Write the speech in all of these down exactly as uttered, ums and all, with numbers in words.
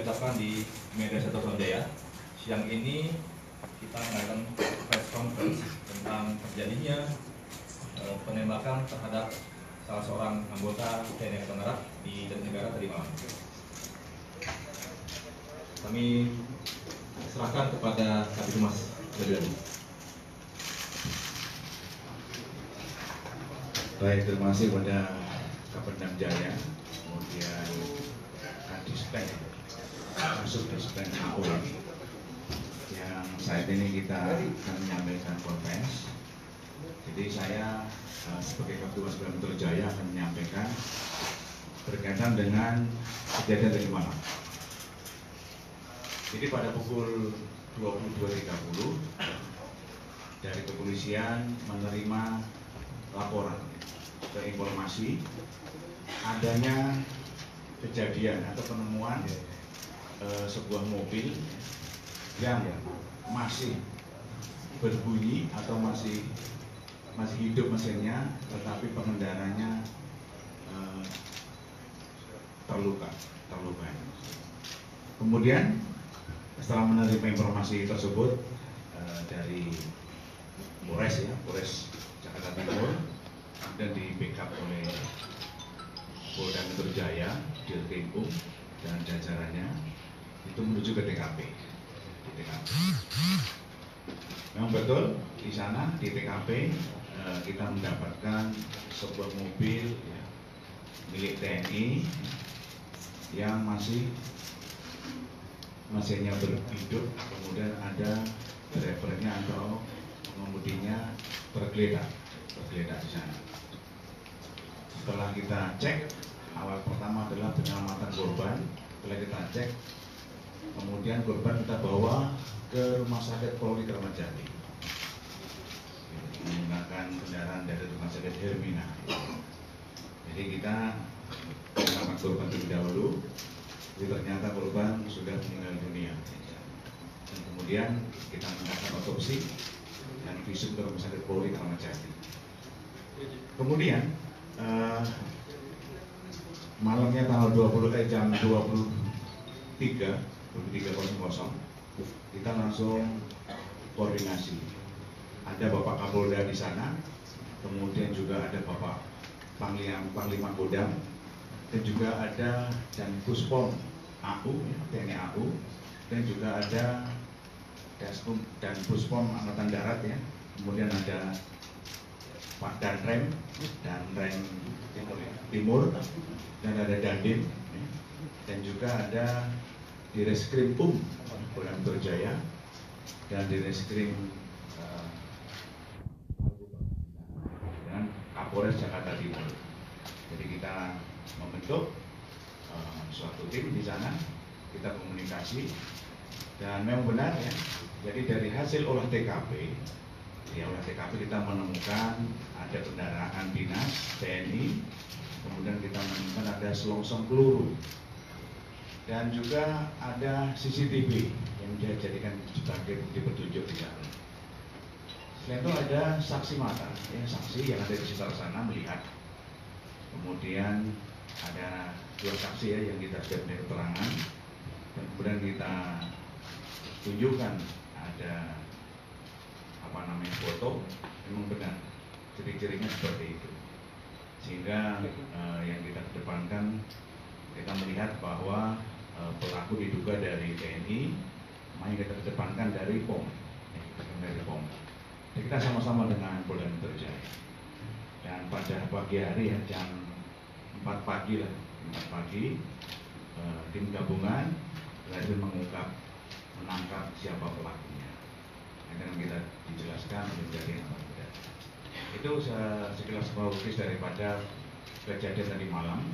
saya ucapkan di Mega Satu Sunda ya. Siang ini kita mengadakan press conference tentang terjadinya uh, penembakan terhadap salah seorang anggota T N I Angkatan Darat di Jatinegara tadi malam. Kami serahkan kepada Kabid Humas Dredet. Baik, terima kasih kepada Kapendam Jaya, kemudian Kadispen, Subdispen Polri yang saat ini kita akan menyampaikan konferensi. Jadi saya sebagai Kapolda Metro Jaya akan menyampaikan berkaitan dengan kejadian tadi malam. Jadi pada pukul dua puluh dua tiga puluh dari kepolisian menerima laporan atau informasi adanya kejadian atau penemuan eh, sebuah mobil yang masih berbunyi atau masih masih hidup mesinnya, tetapi pengendaranya eh, terluka, terluka. Kemudian setelah menerima informasi tersebut eh, dari Polres ya, Polres Jakarta Timur, dan di backup oleh Polda Metro Jaya, Dirjen P U M dan jajarannya itu menuju ke T K P. Di T K P. Memang betul di sana di T K P eh, kita mendapatkan sebuah mobil ya, milik T N I yang masih mesinnya berhidup, kemudian ada drivernya atau pengemudinya tergeletak, tergeletak di sana. Setelah kita cek, awal pertama adalah penyelamatan korban. Setelah kita cek, kemudian korban kita bawa ke Rumah Sakit Polri Kramat Jati menggunakan kendaraan dari Rumah Sakit Hermina. Jadi kita menangkap korban terlebih dahulu. Jadi ternyata korban sudah meninggal dunia. Dan kemudian kita melakukan otopsi dan visum ke Rumah Sakit Polri Kramat Jati. Kemudian eh, malamnya tanggal dua puluh jam dua puluh tiga nol nol kita langsung koordinasi. Ada Bapak Kapolda di sana, kemudian juga ada Bapak Panglima, Panglima Kodam, dan juga ada dan Puspom A U, T N I A U, dan juga ada dan Puspom Angkatan Darat ya, kemudian ada Pak Danrem, Danrem Timur, dan ada Dandim, dan juga ada Direskrim P U M Kodam Jaya dan Direskrim uh, dan Kapolres Jakarta Timur. Jadi kita membentuk uh, suatu tim di sana, kita komunikasi, dan memang benar ya. Jadi dari hasil olah T K P, ya olah T K P kita menemukan ada kendaraan dinas T N I, kemudian kita menemukan ada selongsong peluru, dan juga ada C C T V yang dijadikan sebagai bukti petunjuk di sana. Selain itu ada saksi mata, ya saksi yang ada di sekitar sana melihat, kemudian ada dua saksi ya yang kita sudah mendapat keterangan, dan kemudian kita tunjukkan ada apa namanya foto, memang benar ciri-cirinya seperti itu, sehingga eh, yang kita kedepankan kita melihat bahwa eh, pelaku diduga dari T N I, makanya kita kedepankan dari P O M, dari P O M. Jadi kita sama-sama dengan Polda Metro Jaya, dan pada pagi hari ya jam empat pagi lah, empat pagi eh, tim gabungan berhasil mengungkap, menangkap siapa pelakunya. Akan kita dijelaskan menjadi apa beda. Itu sekilas kronologis daripada kejadian tadi malam,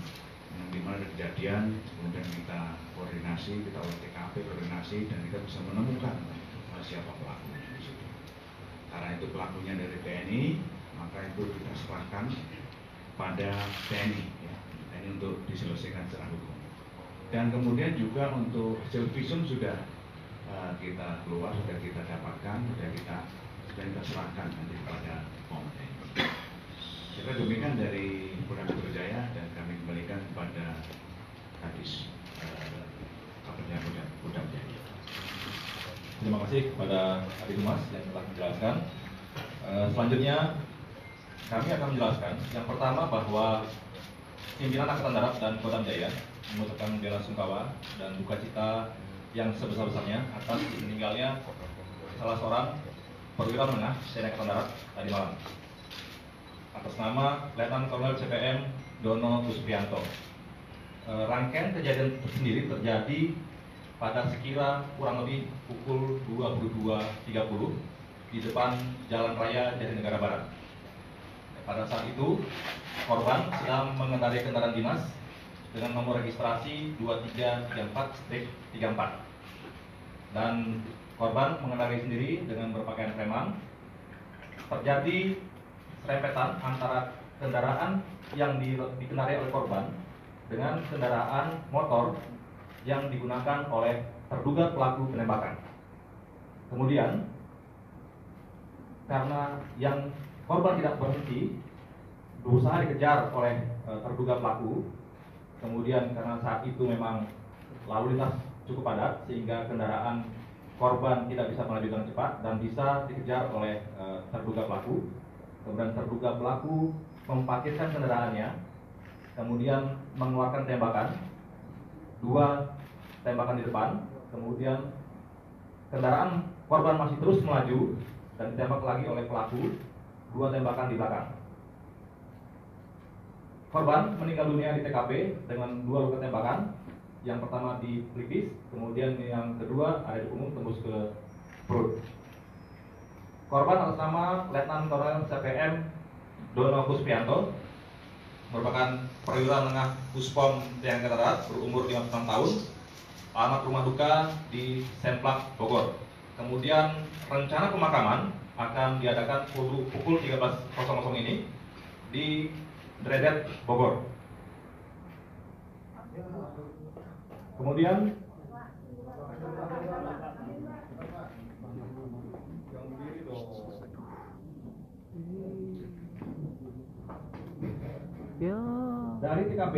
yang dimana kejadian, kemudian kita koordinasi, kita olah T K P, koordinasi, dan kita bisa menemukan siapa pelakunya. Karena itu pelakunya dari T N I, maka itu kita serahkan pada T N I ya, T N I untuk diselesaikan secara hukum. Dan kemudian juga untuk hasil visum sudah uh, kita keluar, sudah kita dapatkan, sudah kita sudah kita serahkan nanti kepada P O M. Kita demikian dari Polda Metro Jaya, dan kami kembalikan kepada Kadis uh, Kapolda kasih kepada Adik Mas yang telah menjelaskan. Uh, selanjutnya kami akan menjelaskan yang pertama bahwa pimpinan Angkatan Darat dan Kodam Jaya mengucapkan bela sungkawa dan duka cita yang sebesar-besarnya atas meninggalnya salah seorang perwira menengah T N I Angkatan Darat tadi malam atas nama Letnan Kol C P M Dono Kuspriyanto. Uh, rangkaian kejadian tersendiri terjadi pada sekira kurang lebih pukul dua puluh dua tiga puluh di depan Jalan Raya Jatinegara Barat. Pada saat itu, korban sedang mengendarai kendaraan dinas dengan nomor registrasi dua tiga tiga empat titik tiga empat. Dan korban mengendarai sendiri dengan berpakaian preman. Terjadi serempetan antara kendaraan yang dikendarai oleh korban dengan kendaraan motor yang digunakan oleh terduga pelaku penembakan. Kemudian, karena yang korban tidak berhenti, berusaha dikejar oleh e, terduga pelaku. Kemudian karena saat itu memang lalu lintas cukup padat, sehingga kendaraan korban tidak bisa melaju dengan cepat dan bisa dikejar oleh e, terduga pelaku. Kemudian terduga pelaku memarkirkan kendaraannya, kemudian mengeluarkan tembakan, dua tembakan di depan. Kemudian kendaraan korban masih terus melaju dan ditembak lagi oleh pelaku, dua tembakan di belakang. Korban meninggal dunia di T K P dengan dua luka tembakan, yang pertama di pelipis, kemudian yang kedua ada di punggung tembus ke perut. Korban atas nama Letnan Kol C P M Dono Kuspriyanto merupakan perwira menengah Puspom T N I Angkatan Darat berumur lima puluh enam tahun, alamat rumah duka di Semplak, Bogor. Kemudian rencana pemakaman akan diadakan pukul tiga belas ini di Dredet, Bogor. Kemudian dari T K P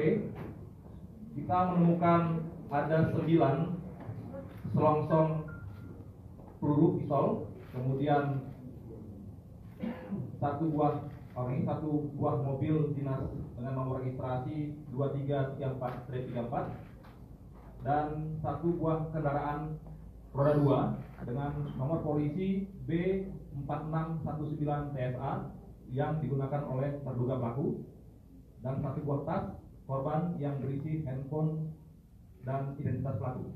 kita menemukan ada sembilan selongsong peluru pisau, kemudian satu buah orang satu buah mobil dinas dengan nomor registrasi dua tiga tiga empat titik tiga empat dan satu buah kendaraan roda dua dengan nomor polisi B empat enam satu sembilan T S A yang digunakan oleh terduga pelaku, dan satu buah tas korban yang berisi handphone dan identitas pelaku.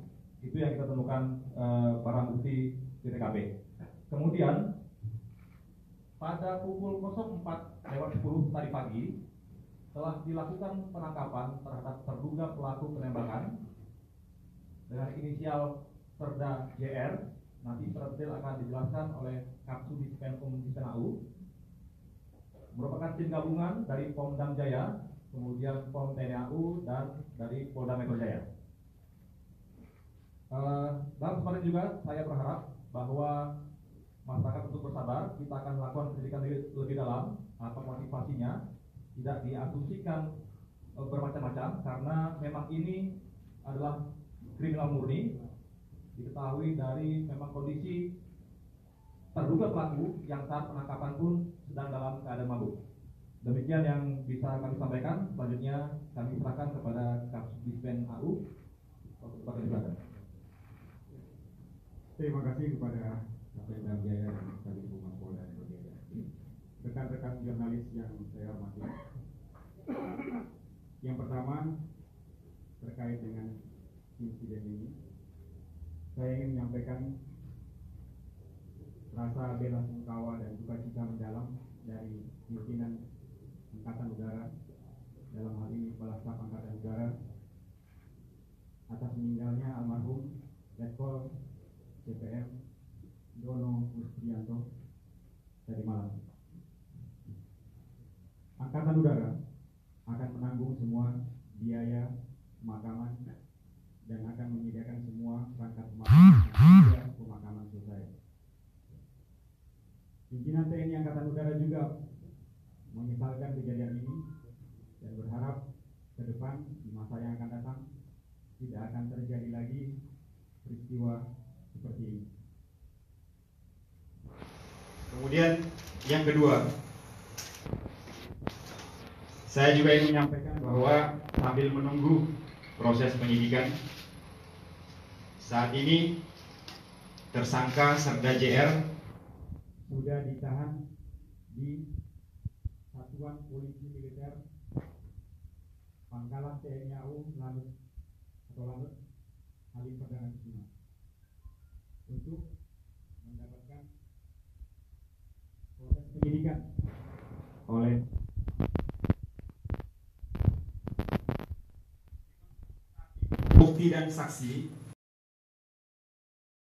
Itu yang kita temukan e, barang bukti di T K P. Kemudian pada pukul nol empat lewat sepuluh tadi pagi telah dilakukan penangkapan terhadap terduga pelaku penembakan dengan inisial Serda J R. Nanti detail akan dijelaskan oleh Kapsudis Penkum Dijen A U. Merupakan tim gabungan dari Pomdam Jaya, kemudian Pom T N I A U dan dari Polda Metro Jaya. Uh, dan kemarin juga saya berharap bahwa masyarakat untuk bersabar, kita akan melakukan pendidikan lebih dalam atau motivasinya, tidak diasumsikan uh, bermacam-macam, karena memang ini adalah kriminal murni, diketahui dari memang kondisi terduga pelaku yang saat penangkapan pun sedang dalam keadaan mabuk. Demikian yang bisa kami sampaikan, selanjutnya kami serahkan kepada Kapsudispen A U. Terima Terima kasih kepada Kapendam Jaya dan sekaligus Humas Polda Metro Jaya, rekan-rekan jurnalis yang saya hormati. Yang pertama, terkait dengan insiden ini, saya ingin menyampaikan rasa bela sungkawa dan dukacita mendalam dari pimpinan Angkatan Udara, dalam hal ini Kepala Staf Angkatan Udara, atas meninggalnya almarhum Letkol C P M Dono Kuspriyanto dari malam. Angkatan Udara akan menanggung semua biaya pemakaman dan akan menyediakan semua perangkat pemakaman hingga pemakaman selesai. Pimpinan T N I Angkatan Udara juga menyesalkan kejadian ini dan berharap ke depan di masa yang akan datang tidak akan terjadi lagi peristiwa seperti ini. Kemudian yang kedua, saya juga ingin menyampaikan bahwa sambil menunggu proses penyidikan, saat ini tersangka Serda J R sudah ditahan di Satuan Polisi Militer Pangkalan T N I A U Lanut atau Lanut Halim Perdana Kusuma untuk mendapatkan proses penyidikan oleh bukti dan saksi